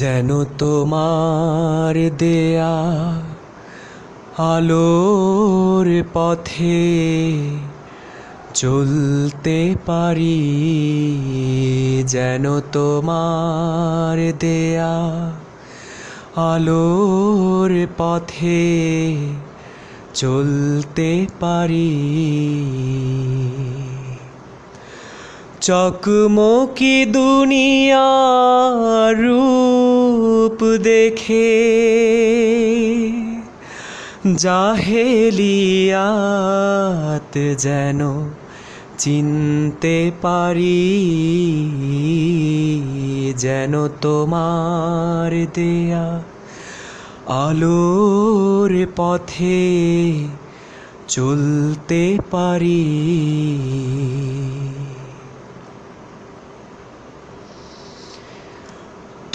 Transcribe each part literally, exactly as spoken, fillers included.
যেন তোমার দেয়া আলোর পথে চলতে পারি, যেন তোমার দেয়া আলোর পথে চলতে পারি। চকমকি দুনিয়ার রূপ দেখে জাহেলিয়াত যেন চিনতে পারি, যেন তোমার দেয়া আলোর পথে চলতে পারি।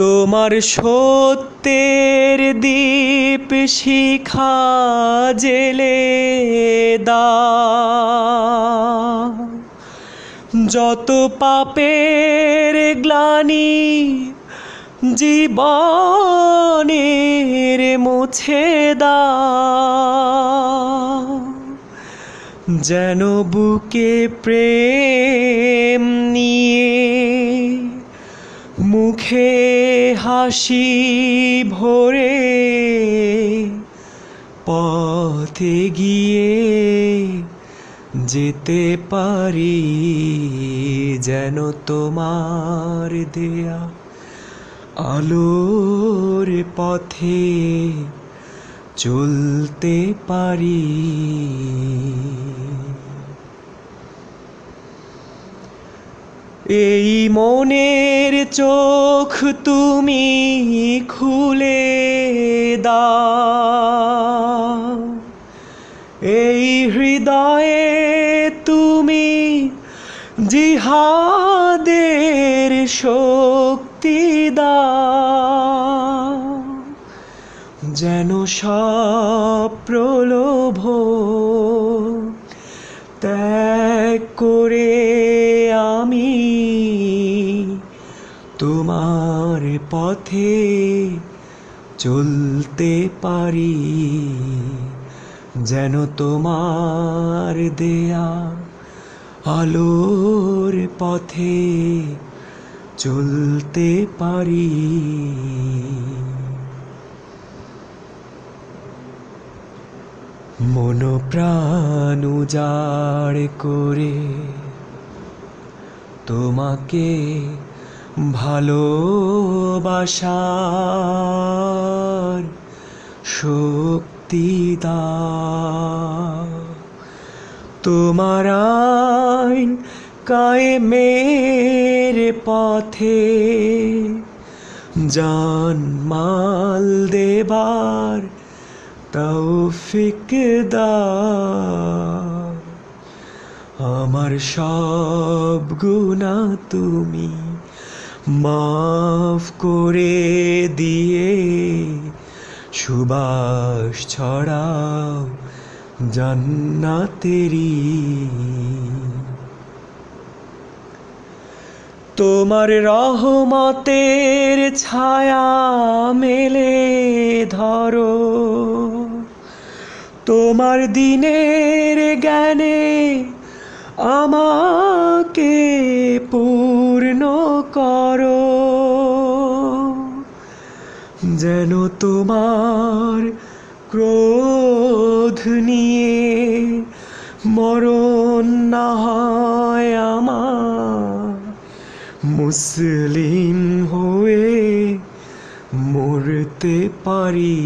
তোমার সত্যের দীপ শিখা জেলে দাও, যত পাপের গ্লানি জীবনের মুছে দাও, যেন বুকে প্রেম নিয়ে মুখে হাসি ভরে পথে গিয়ে যেতে পারি, যেন তোমার দেয়া আলোর পথে চলতে পারি। এই মনের চোখ তুমি খুলে দাও, এই হৃদয়ে তুমি জিহাদের শক্তি দাও, যেন সব প্রলোভন ত্যাগ করে আমি তোমার পথে চলতে পারি, যেন তোমার দেয়া আলোর পথে চলতে পারি। মন প্রাণ উজাড় করে তোমাকে ভালোবাসার শক্তি দাও, তোমার আইন কায়েমের পথে জান মাল দেবার তৌফিক দাও। আমার সব গুনাহ তুমি মাফ করে দিয়ে সুবাস ছড়াও জান্নাতেরি। তোমার রহমতের ছায়া মেলে ধরো, তোমার দিনের জ্ঞানে আমাকে পূর্ণ করো, যেন তোমার ক্রোধ নিয়ে মরণ না হয় আমার, মুসলিম হয়ে মরতে পারি,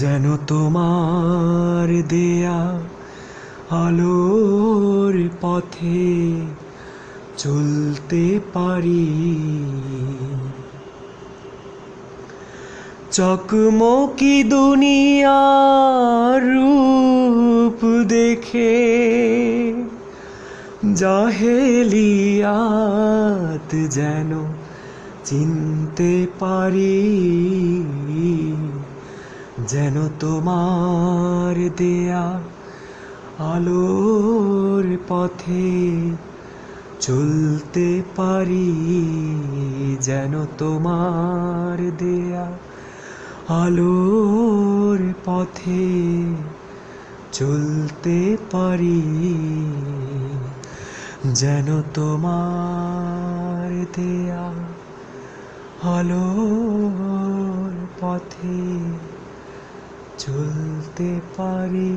যেন তোমার দেয়া আলোর পথে চলতে পারি। চকমকি দুনিয়ার রূপ দেখে জাহেলিয়াত যেন চিনতে পারি, যেন তোমার দেয়া আলোর পথে চলতে পারি যেন তোমার দেয়া আলোর পথে, চলতে পারি যেন তোমার দেয়া আলোর পথে, চলতে পারি।